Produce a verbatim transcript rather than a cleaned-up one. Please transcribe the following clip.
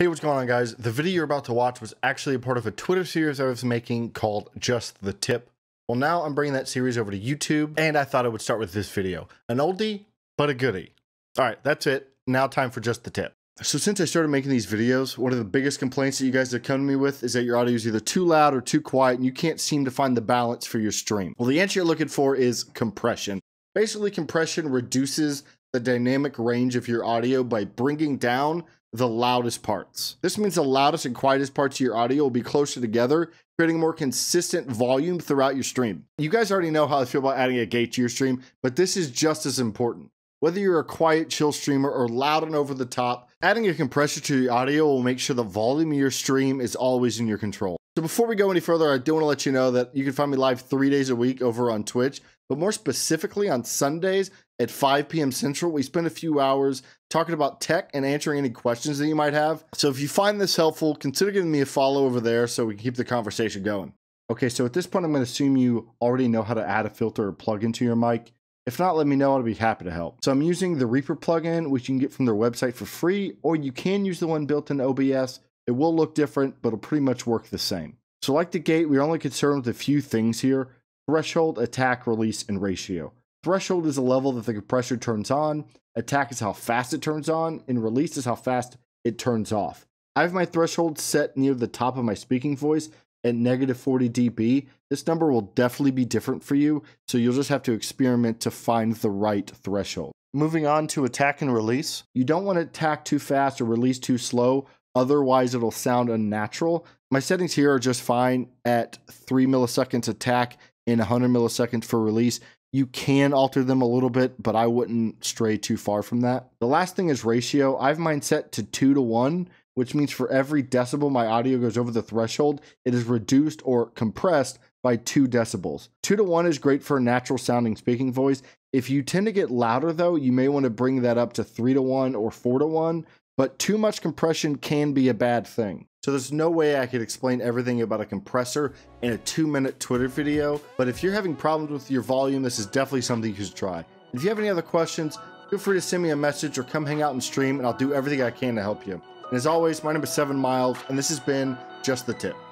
Hey, what's going on, guys? The video you're about to watch was actually a part of a Twitter series I was making called Just the Tip. Well, now I'm bringing that series over to YouTube, and I thought I would start with this video. An oldie, but a goodie. All right, that's it. Now time for Just the Tip. So since I started making these videos, one of the biggest complaints that you guys have come to me with is that your audio is either too loud or too quiet, and you can't seem to find the balance for your stream. Well, the answer you're looking for is compression. Basically, compression reduces the dynamic range of your audio by bringing down the loudest parts. This means the loudest and quietest parts of your audio will be closer together, creating more consistent volume throughout your stream. You guys already know how I feel about adding a gate to your stream, but this is just as important. Whether you're a quiet, chill streamer or loud and over the top, adding a compressor to your audio will make sure the volume of your stream is always in your control. So before we go any further, I do want to let you know that you can find me live three days a week over on Twitch, but more specifically on Sundays at five P M Central, we spend a few hours talking about tech and answering any questions that you might have. So if you find this helpful, consider giving me a follow over there so we can keep the conversation going. Okay, so at this point, I'm going to assume you already know how to add a filter or plug into your mic. If not, let me know. I'll be happy to help. So I'm using the Reaper plugin, which you can get from their website for free, or you can use the one built in O B S. It will look different, but it'll pretty much work the same. So like the gate, we're only concerned with a few things here: threshold, attack, release, and ratio. Threshold is the level that the compressor turns on, attack is how fast it turns on, and release is how fast it turns off. I have my threshold set near the top of my speaking voice at negative forty D B. This number will definitely be different for you, so you'll just have to experiment to find the right threshold. Moving on to attack and release. You don't want to attack too fast or release too slow, otherwise it'll sound unnatural. My settings here are just fine at three milliseconds attack and one hundred milliseconds for release. You can alter them a little bit, but I wouldn't stray too far from that. The last thing is ratio. I have mine set to two to one, which means for every decibel my audio goes over the threshold, it is reduced or compressed by two decibels. Two to one is great for a natural sounding speaking voice. If you tend to get louder though, you may want to bring that up to three to one or four to one, but too much compression can be a bad thing. So there's no way I could explain everything about a compressor in a two minute Twitter video, but if you're having problems with your volume, this is definitely something you should try. If you have any other questions, feel free to send me a message or come hang out and stream, and I'll do everything I can to help you. And as always, my name is Seven Miles, and this has been Just the Tip.